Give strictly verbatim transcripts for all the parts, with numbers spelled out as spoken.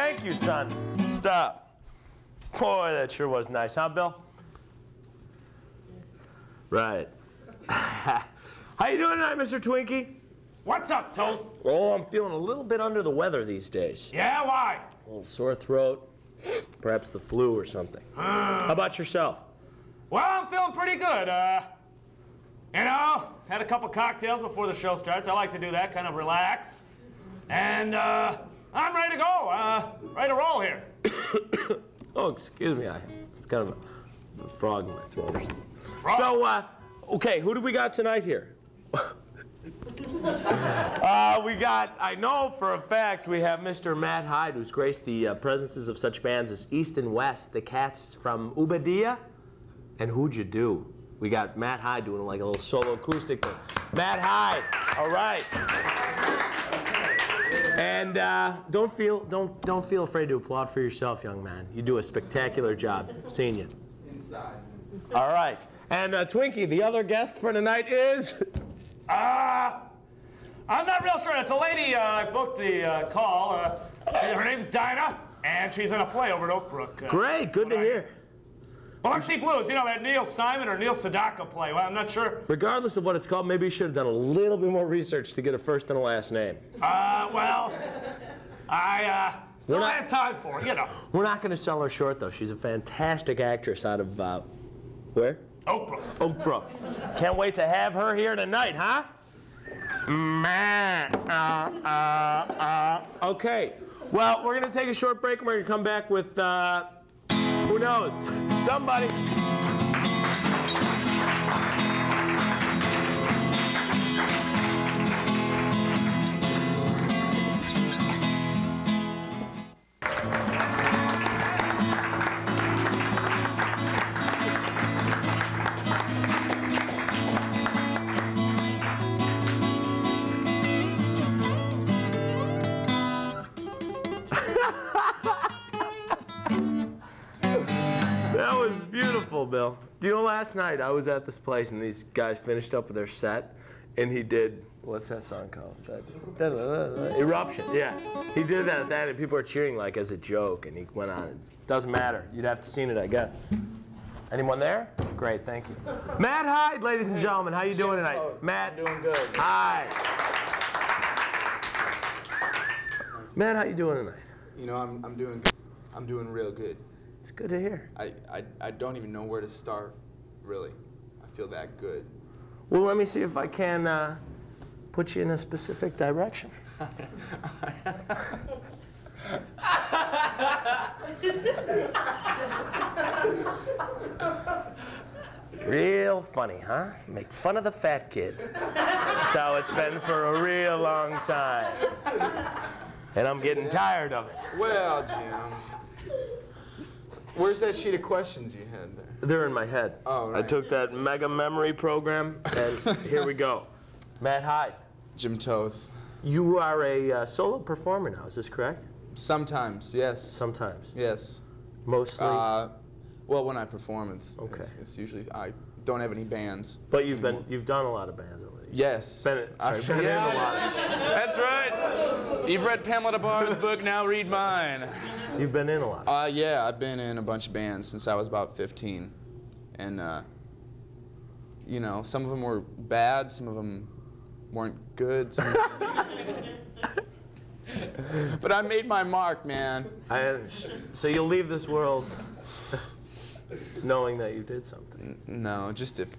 Thank you, son. Stop. Boy, that sure was nice, huh, Bill? Right. How you doing tonight, Mister Twinkie? What's up, Toad? Oh, I'm feeling a little bit under the weather these days. Yeah, why? A little sore throat, perhaps the flu or something. Uh, How about yourself? Well, I'm feeling pretty good. Uh, you know, had a couple cocktails before the show starts. I like to do that, kind of relax. And uh, I'm ready to go, uh, ready to roll here. Oh, excuse me, I kind of a, a frog in my throat or something. Frog? So, uh, okay, who do we got tonight here? Uh, we got, I know for a fact, we have Mister Matt Hyde, who's graced the uh, presences of such bands as East and West, the Cats from Ubadilla, and Who'd You Do? We got Matt Hyde doing like a little solo acoustic thing. Matt Hyde, all right. And uh, don't feel, don't, don't feel afraid to applaud for yourself, young man. You do a spectacular job, seeing you. Inside. All right. And uh, Twinkie, the other guest for tonight is? Ah. Uh, I'm not real sure. It's a lady. Uh, I booked the uh, call. Uh, her name's Dinah, and she's in a play over at Oak Brook. Uh, Great. Good to I, hear. Biloxi Blues. You know, that Neil Simon or Neil Sedaka play. Well, I'm not sure. Regardless of what it's called, maybe you should have done a little bit more research to get a first and a last name. Uh, well, I, uh, that's all I have time for, you know. We're not going to sell her short, though. She's a fantastic actress out of, uh, where? Oak Brook. Oak Brook. Can't wait to have her here tonight, huh? Man. Uh, uh, uh. Okay. Well, we're going to take a short break and we're going to come back with, uh, who knows? Somebody. Bill. Do you know, last night I was at this place and these guys finished up with their set and he did, what's that song called? That, da, da, da, da, Eruption, yeah. He did that, that and people are cheering like as a joke and he went on. It doesn't matter. You'd have to seen it, I guess. Anyone there? Great, thank you. Matt Hyde, ladies and gentlemen, how you Jim doing tonight? Toth. Matt. I'm doing good. Hi. Matt, how you doing tonight? You know, I'm, I'm doing good. I'm doing real good. It's good to hear. I, I, I don't even know where to start, really. I feel that good. Well, let me see if I can uh, put you in a specific direction. Real funny, huh? Make fun of the fat kid. That's how it's been for a real long time. And I'm getting yeah. tired of it. Well, Jim. Where's that sheet of questions you had there? They're in my head. Oh, right. I took that mega memory program, and here we go. Matt Hyde. Jim Toth. You are a uh, solo performer now, is this correct? Sometimes, yes. Sometimes? Yes. Mostly? Uh, well, when I perform, it's, okay. it's, it's usually, I don't have any bands. But you've anymore. been, you've done a lot of bands over the years. Yes. Been, sorry, I've been yeah, in a lot. That's right. You've read Pamela DeBar's book, now read mine. You've been in a lot. Uh, yeah, I've been in a bunch of bands since I was about fifteen. And, uh, you know, some of them were bad, some of them weren't good. Some but I made my mark, man. I, so you'll leave this world knowing that you did something? N no, just if...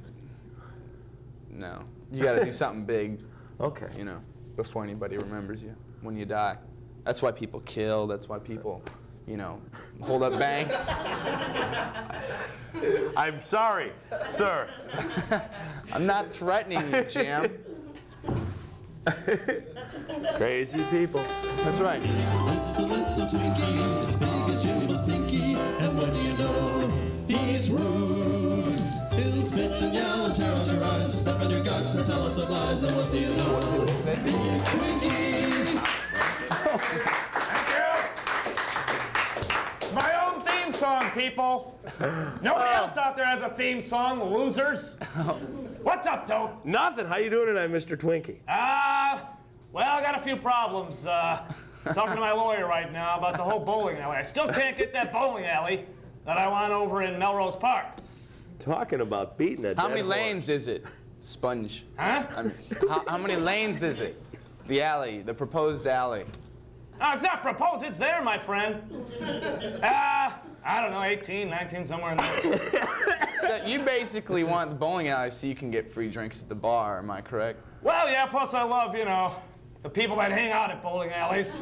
No. You gotta do something big. Okay. You know, before anybody remembers you, when you die. That's why people kill, that's why people... you know, hold up banks. I'm sorry, sir. I'm not threatening you, Jim. Crazy people. That's right. He's a little Twinkie, as big as Jim's pinky, and what do you know? He's rude. He'll spit and yell and tear out your eyes, and stuff in your guts and tell lots of lies, and what do you know? He's Twinkie. Thank you. My own theme song, people. Nobody else out there has a theme song, losers. What's up, Toad? Nothing. How you doing tonight, Mister Twinkie? Ah, uh, well, I got a few problems. Uh, Talking to my lawyer right now about the whole bowling alley. I still can't get that bowling alley that I want over in Melrose Park. Talking about beating it. How many horse. lanes is it, Sponge? Huh? I'm, how, how many lanes is it? The alley, the proposed alley. Oh, it's not proposed. It's there, my friend. Ah, uh, I don't know, eighteen, nineteen, somewhere in there. So you basically want the bowling alley so you can get free drinks at the bar. Am I correct? Well, yeah. Plus, I love, you know, the people that hang out at bowling alleys.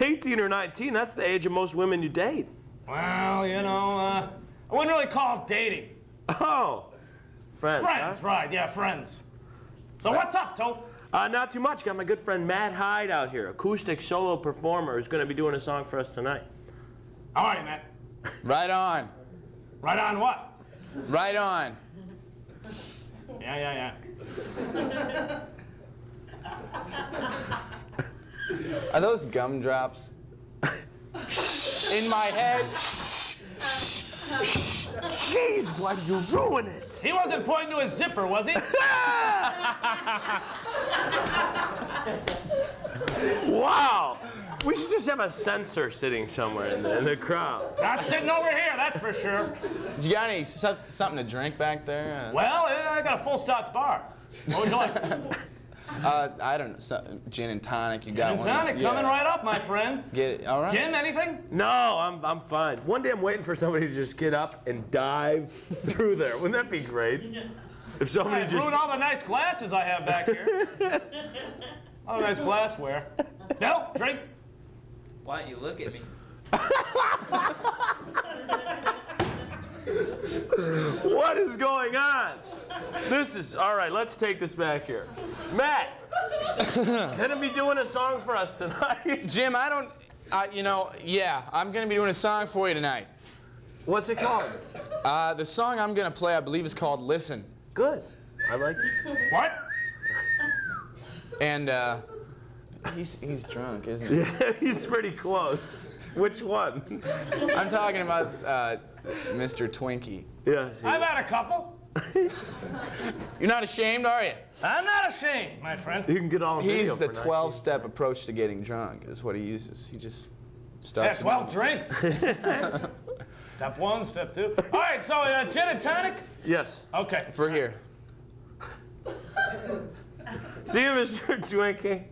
eighteen or nineteen, that's the age of most women you date. Well, you know, uh, I wouldn't really call it dating. Oh. Friends, Friends, huh? right, yeah, friends. So what's up, Toth? Uh, not too much. Got my good friend Matt Hyde out here, acoustic solo performer, who's going to be doing a song for us tonight. All right, Matt. Right on. Right on what? Right on. Yeah, yeah, yeah. Are those gumdrops? In my head. Jeez, why'd you ruin it? He wasn't pointing to his zipper, was he? Wow. We should just have a censor sitting somewhere in the, in the crowd. Not sitting over here, that's for sure. You got any so something to drink back there? Well, I got a full-stocked bar. What would you like? Uh, I don't know, so, gin and tonic, you got one. Gin and tonic, yeah. Coming right up, my friend. Get it, all right. Gin, anything? No, I'm, I'm fine. One day I'm waiting for somebody to just get up and dive through there. Wouldn't that be great? If somebody I just... ruined all the nice glasses I have back here. All the nice glassware. No, drink. Why don't you look at me? What is going on? This is, all right, let's take this back here. Matt, gonna be doing a song for us tonight. Jim, I don't, uh, you know, yeah, I'm gonna be doing a song for you tonight. What's it called? Uh, the song I'm gonna play, I believe, is called Listen. Good, I like it. What? And uh, he's, he's drunk, isn't he? Yeah, he's pretty close. Which one? I'm talking about uh, Mister Twinkie. Yeah. I've had a couple. You're not ashamed, are you? I'm not ashamed, my friend. You can get all. He's the twelve-step approach to getting drunk. Is what he uses. He just starts. Yeah, twelve drinks. Step one, step two. All right, so uh, gin and tonic. Yes. Okay. For here. See you, Mister Twinkie.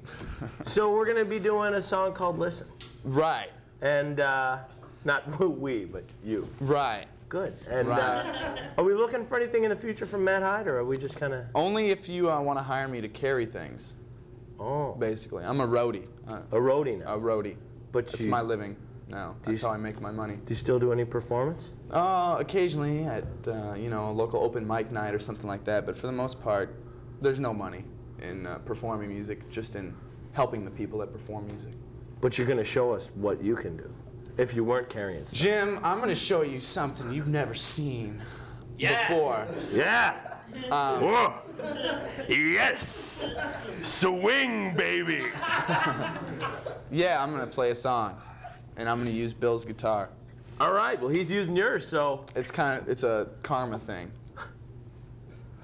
So we're gonna be doing a song called "Listen." Right. And uh, not we, but you. Right. Good. And right. Uh, are we looking for anything in the future from Matt Hyde, or are we just kind of? Only if you uh, want to hire me to carry things. Oh. Basically, I'm a roadie. Uh, a roadie now. A roadie. But it's my living now. That's how I make my money. Do you still do any performance? Uh, occasionally at uh, you know, a local open mic night or something like that. But for the most part, there's no money in uh, performing music, just in helping the people that perform music. But you're going to show us what you can do if you weren't carrying stuff. Jim, I'm going to show you something you've never seen yeah. before. Yeah. Um, Whoa. Yes. Swing, baby. Yeah, I'm going to play a song, and I'm going to use Bill's guitar. All right. Well, he's using yours, so. It's kind of, it's a karma thing.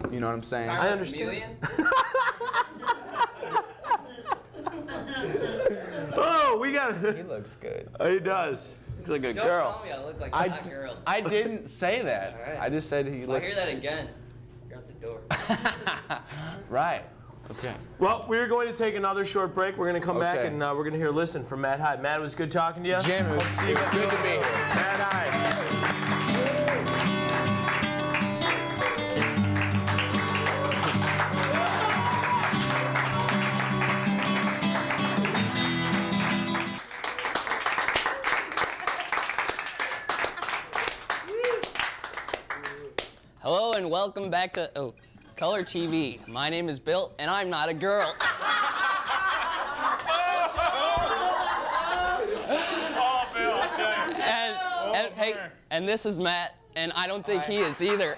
You know what I'm saying? Karma I understand. Oh, we got it. He looks good. Oh, he does. He's like a Don't girl. Don't tell me I look like a I, hot girl. I didn't say that. Right. I just said he well, looks. I hear that again. You're out the door. Right. Okay. Well, we're going to take another short break. We're going to come okay. back and uh, we're going to hear "Listen" from Matt Hyde. Matt, it was good talking to you. Jim, it was, it was good to be here. Matt Hyde. Hello and welcome back to oh, Color T V. My name is Bill, and I'm not a girl. Oh, Bill, I'll tell you. And, oh, and, hey, and this is Matt, and I don't think I... he is either.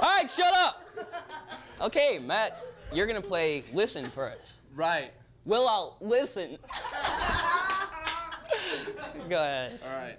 All right, shut up. Okay, Matt, you're gonna play "Listen" for us. Right. Well, I'll listen. Go ahead. All right.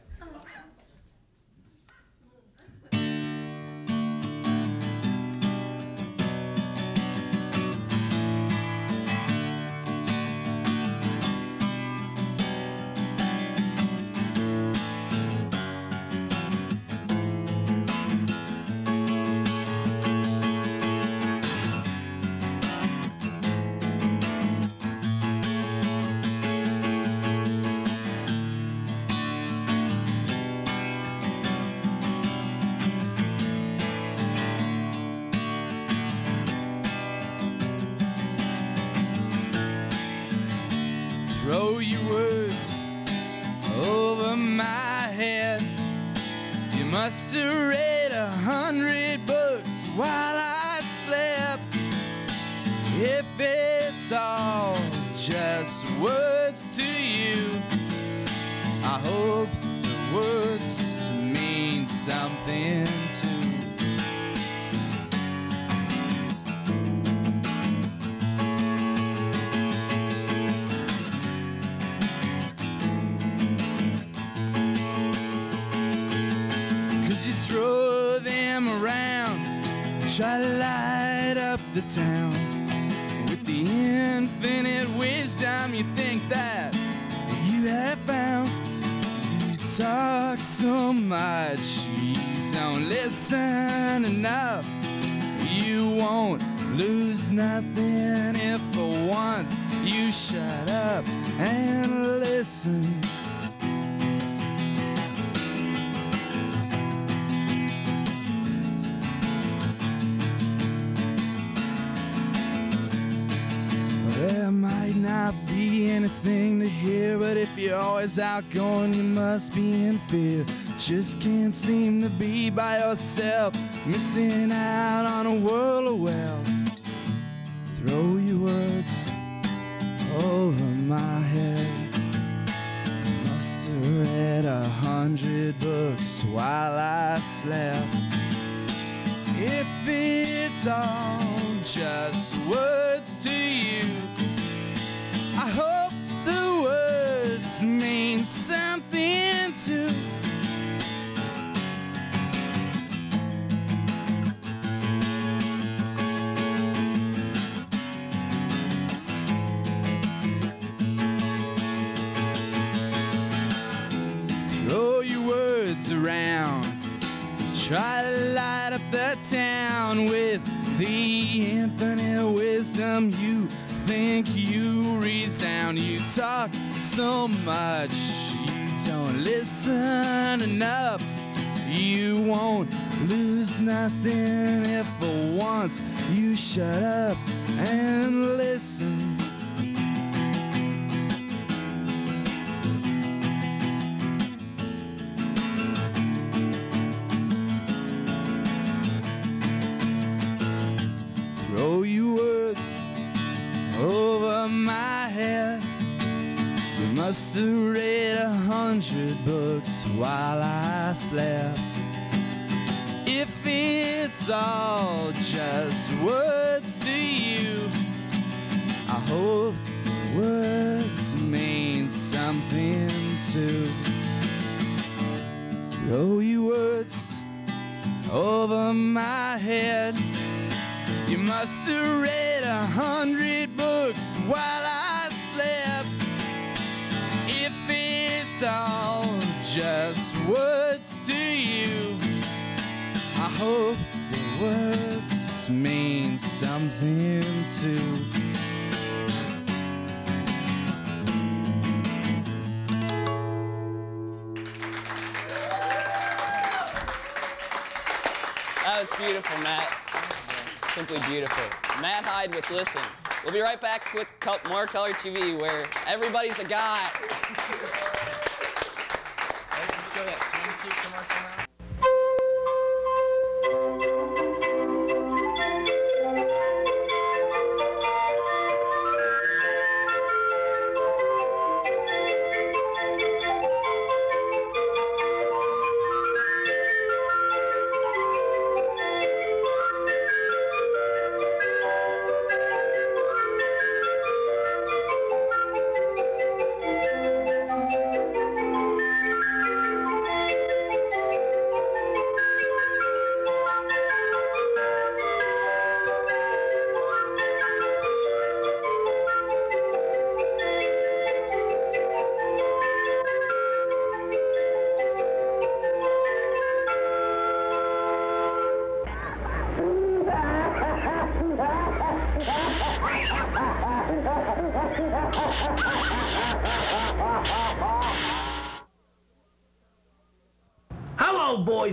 up the town. With the infinite wisdom you think that you have found. You talk so much, you don't listen enough. You won't lose nothing if for once you shut up and listen. There might not be anything to hear, but if you're always outgoing, you must be in fear. Just can't seem to be by yourself, missing out on a world of wealth. Throw your words over my head. Must have read a hundred books while I slept. If it's all just words to you, I hope the words mean something too. Throw your words around, try to light up the town with the infinite wisdom you think you resound. You talk so much, you don't listen enough. You won't lose nothing if for once you shut up and listen. Throw your words over my head. You must have read a hundred books while I slept. If it's all just words to you, I hope words mean something too. Throw your words over my head. You must have read a hundred books while I slept. If it's all just words to you, I hope the words mean something too. That was beautiful, Matt. Simply beautiful. Matt Hyde with Listen. We'll be right back with more Color T V, where everybody's a guy.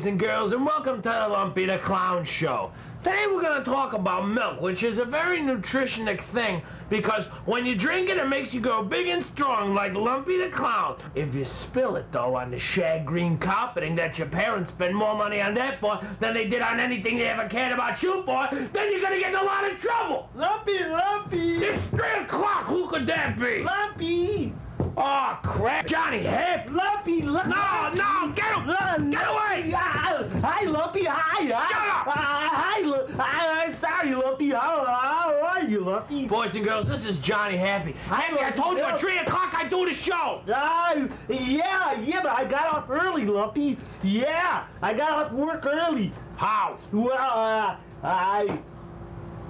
And girls, and welcome to the Lumpy the Clown show. Today we're going to talk about milk, which is a very nutritionic thing, because when you drink it, it makes you go big and strong like Lumpy the Clown. If you spill it, though, on the shag green carpeting that your parents spend more money on that for than they did on anything they ever cared about you for, then you're going to get in a lot of trouble. Lumpy, Lumpy. It's three o'clock. Who could that be? Lumpy. Oh, crap. Johnny Happy. Lumpy, Lumpy. No, no, get him. Lumpy. Get away. Hi, Lumpy. Hi. Shut up. Uh, hi, Lu I, I'm sorry, Lumpy. How, how are you, Lumpy? Boys and girls, this is Johnny Happy. Happy, I told you at three o'clock I do the show. Uh, yeah, yeah, but I got off early, Lumpy. Yeah, I got off work early. How? Well, uh, I...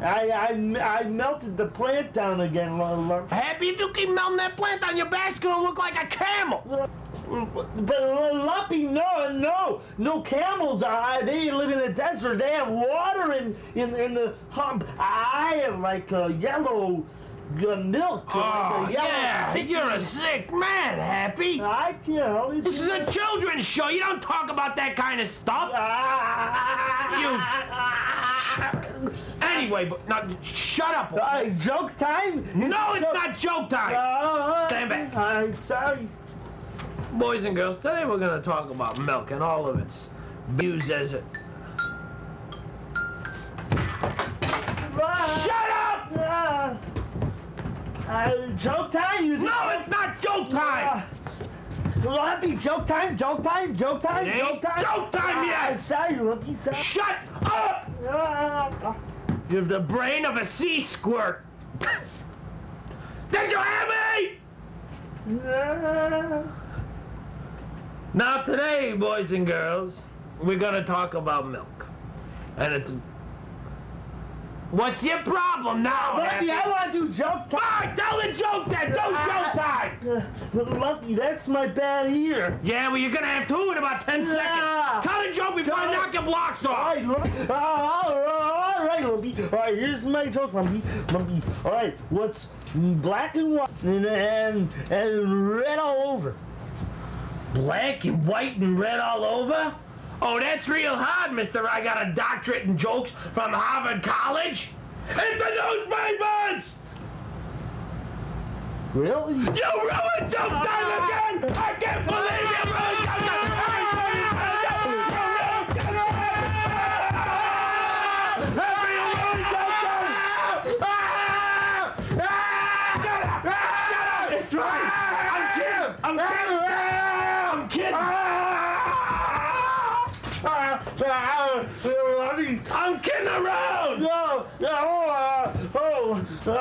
I, I, I melted the plant down again, Lola. Happy, if you keep melting that plant down, your back's gonna look like a camel. But Lumpy, no, no, no camels are. They live in a desert. They have water in in, in the hump. I have like a yellow milk. Oh, like a yellow yeah, sticky. You're a sick man, Happy. I you know. This is a children's show. You don't talk about that kind of stuff. You. Anyway, but now shut up. Uh, joke time? No, it's joke. Not joke time. Uh, Stand back. I'm sorry. Boys and girls, today we're going to talk about milk and all of its views as it... Uh, Shut up! Uh, uh, joke time? Is no, it... it's not joke time! Uh, Lumpy, joke time, joke time, joke time, it joke time. joke time yet! Uh, sorry, Lumpy, sorry. Shut up! Uh, uh, you have the brain of a sea squirt. Did you hear me? Uh, Now today, boys and girls, we're gonna talk about milk. And it's... What's your problem now, Lumpy, Happy? I wanna do joke time. Fine, tell the joke then, do uh, joke time! Uh, Lumpy, that's my bad ear. Yeah, well you're gonna have two in about ten uh, seconds. Tell the joke before I knock your blocks off. All right, Lumpy. Uh, all right, Lumpy. All right, here's my joke, Lumpy. Lumpy, all right, what's black and white and, and, and red all over? Black and white and red all over? Oh, that's real hard, mister. I got a doctorate in jokes from Harvard College. It's the newspapers! Really? You ruined joke time again! I can't believe you ruined joke time! You ruined joke time! You ruined joke time! You ruined joke time! Shut up! Shut up! It's right! I'm kidding! I'm kidding! I'm kidding around! No, no, uh, oh, oh,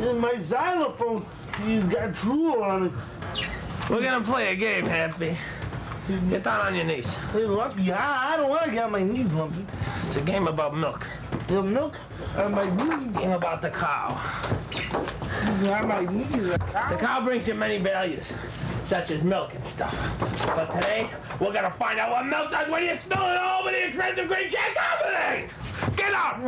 oh, my xylophone, he's got drool on it. We're gonna play a game, Happy. Get down on your knees. Hey, Lumpy, I, I don't wanna get on my knees, Lumpy. It's a game about milk. The milk on my knees? And about the cow. On my knees, the cow? The cow brings you many values, such as milk and stuff. But today, we're gonna find out what milk does when you spill it all over the expensive green shake company! Get out!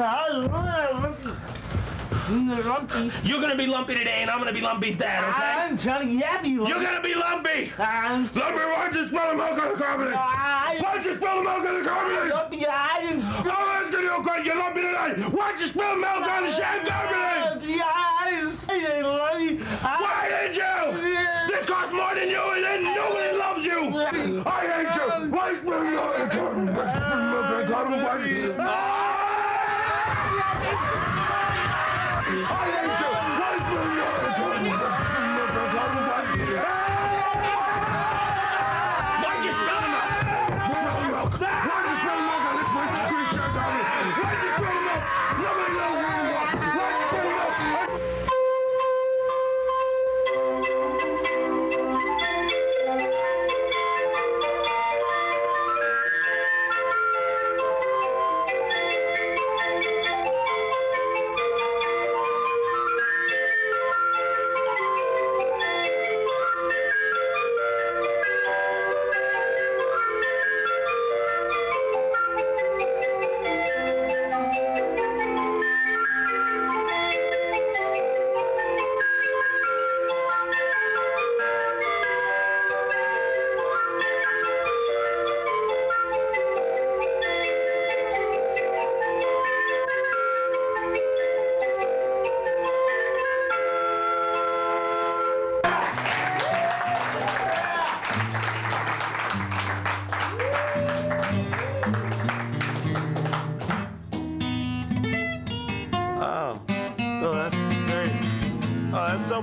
Lumpy. You're gonna be Lumpy today, and I'm gonna be Lumpy's dad, okay? I'm Johnny Happy, Lumpy. You're gonna be Lumpy! I'm sorry. Lumpy, why'd you spill the milk on the company? No, I... Why'd you spill the milk on the company? Lumpy, I didn't spill... I'm asking you a question, you're Lumpy today! Why'd you spill milk on the shake company? Lumpy, I didn't say that, Lumpy. I... Why did you? Yeah. This costs more than you, and then nobody loves you! I hate you! Why spill milk on the company? Why spill milk on the company?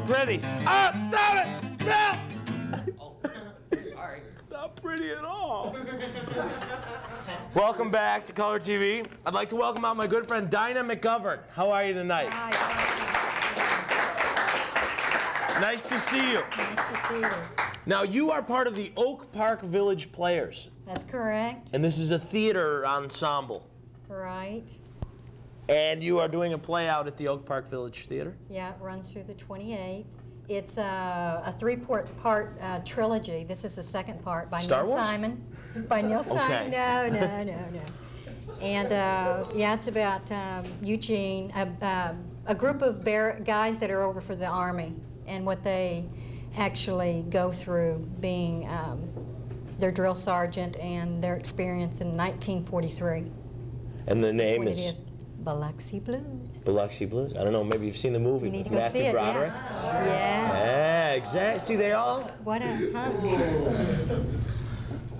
Pretty. Oh, stop it! Stop! Oh, sorry. It's not pretty at all. Welcome back to Color T V. I'd like to welcome out my good friend Dinah McGovern. How are you tonight? Hi. Nice to see you. Nice to see you. Now, you are part of the Oak Park Village Players. That's correct. And this is a theater ensemble. Right. And you are doing a play out at the Oak Park Village Theater? Yeah, it runs through the twenty-eighth. It's a, a three-part uh, trilogy. This is the second part by Star Neil Wars? Simon. By Neil okay. Simon. No, no, no, no. And uh, yeah, it's about um, Eugene, a, a, a group of bear guys that are over for the Army and what they actually go through being um, their drill sergeant and their experience in nineteen forty-three. And the name is? is Biloxi Blues. Biloxi Blues. I don't know, maybe you've seen the movie with Matthew Broderick. Yeah. yeah. Yeah, exactly. See, they all. What a hunk.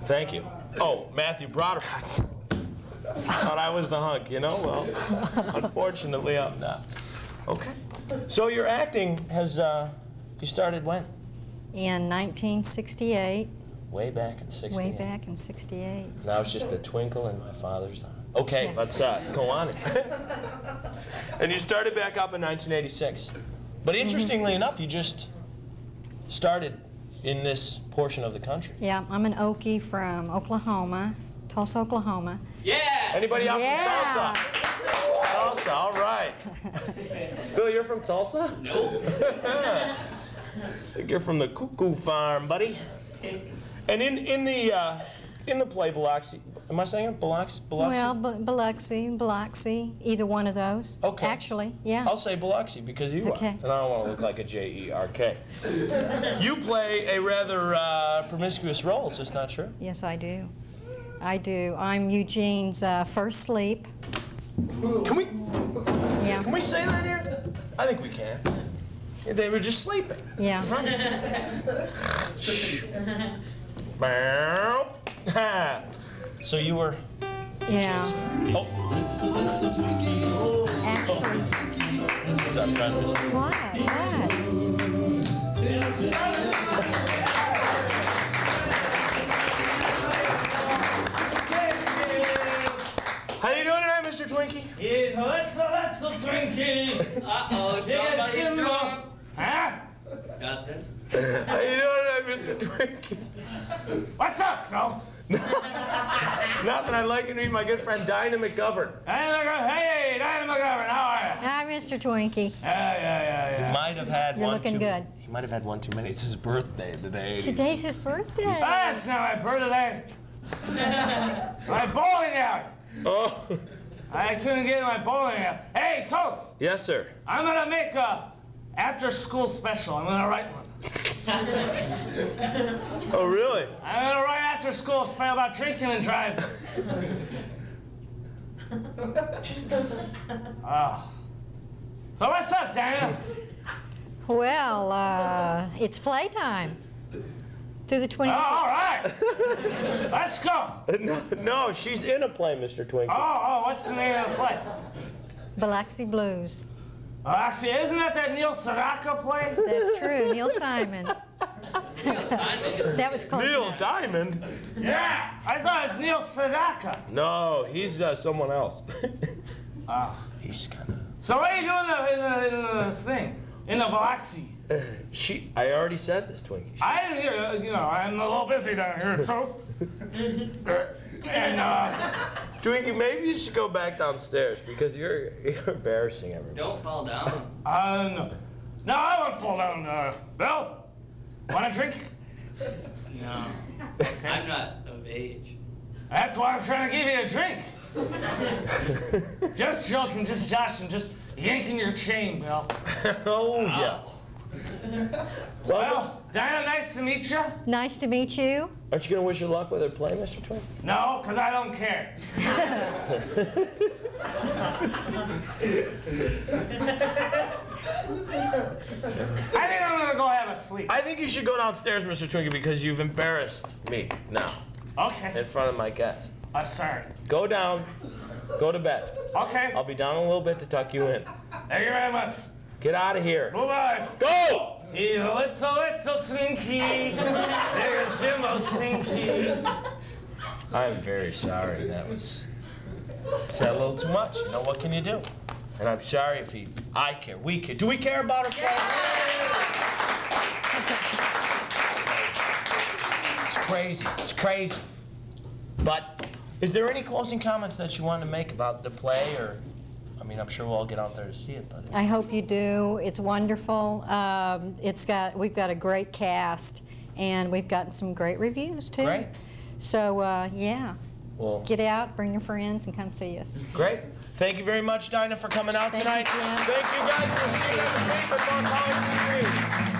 Thank you. Oh, Matthew Broderick. I thought I was the hunk, you know? Well, unfortunately, I'm not. Okay. So your acting has, uh, you started when? In nineteen sixty-eight. Way back in sixty-eight. Way back in sixty-eight. Now it's just a twinkle in my father's eye. Okay, yeah. let's uh, go on it. And you started back up in nineteen eighty-six. But interestingly mm-hmm. enough, you just started in this portion of the country. Yeah, I'm an Okie from Oklahoma, Tulsa, Oklahoma. Yeah! Anybody out yeah. from Tulsa? Tulsa, all right. Bill, you're from Tulsa? No. I think you're from the Cuckoo Farm, buddy. And in, in the... Uh, In the play Biloxi, am I saying it? Biloxi? Biloxi? Well, B Biloxi, Biloxi, either one of those. Okay. Actually, yeah. I'll say Biloxi because you okay. are, and I don't want to look like a J E R K. You play a rather uh, promiscuous role, is this not true? Yes, I do. I do. I'm Eugene's uh, first sleep. Can we? Yeah. Can we say that here? I think we can. They were just sleeping. Yeah. Right? Ha! So you were... Yeah. Oh. Actually... Oh. What? What? How you doing tonight, Mister Twinkie? He's Alexa, Alexa Twinkie! Uh-oh, somebody's drunk. Huh? Nothing. How you doing tonight, Mister Twinkie? What's up, Phelps? Nothing. I'd like to meet my good friend Dinah McGovern. Dinah McGovern. Hey, Dinah McGovern. How are you? Hi, Mister Twinkie. Yeah, yeah, yeah, yeah. He might have had You're one looking too good. He might have had one too many. It's his birthday today. Today's his birthday. Oh, that's not my birthday. My bowling out. Oh. I couldn't get my bowling out. Hey, Toth. Yes, sir. I'm gonna make a after-school special. I'm gonna write one. Oh, really? I'm gonna write after school a spell about drinking and driving. Oh. So what's up, Dinah? Well, uh, it's playtime. Through the twenty-eighth. Oh, all right. Let's go. No, no, she's in a play, Mister Twinkle. Oh, oh, what's the name of the play? Biloxi Blues. Oh, actually, isn't that that Neil Sirocco play? That's true, Neil Simon. Neil Simon. That was close Neil enough. Diamond? Yeah! I thought it was Neil Sirocco. No, he's uh, someone else. uh, he's kind of... So what are you doing in the, in the, in the thing? In the Biloxi? Uh, she... I already said this, Twinkie. She... I didn't hear... You know, I'm a little busy down here, so... And, uh... Twinkie, maybe you should go back downstairs because you're, you're embarrassing everybody. Don't fall down. Uh, no. No, I won't fall down. Uh, Bill, want a drink? No. Okay. I'm not of age. That's why I'm trying to give you a drink. Just joking, just joshing, just yanking your chain, Bill. Oh, yeah. Well, well Dinah, nice to meet you. Nice to meet you. Aren't you going to wish her luck with her play, Mister Twin? No, because I don't care. I think I'm going to go have a sleep. I think you should go downstairs, Mister Twinkie, because you've embarrassed me now. Okay. In front of my guest. Uh, sorry. Go down. Go to bed. Okay. I'll be down in a little bit to tuck you in. Thank you very much. Get out of here. Bye-bye. Go! He's a little, little Twinkie. There's Jimbo Twinkie. I'm very sorry. That was said a little too much. You know, what can you do? And I'm sorry if he... I care. We care. Do we care about her? Yeah. It's crazy. It's crazy. But is there any closing comments that you want to make about the play or... mean, I'm sure we'll all get out there to see it. But I hope you do. It's wonderful. Um, it's got we've got a great cast, and we've gotten some great reviews too. Great. So uh, yeah. Well, get out, bring your friends, and come see us. Great. Thank you very much, Dinah, for coming out thank tonight. You, Thank you guys for being on the for Color T V.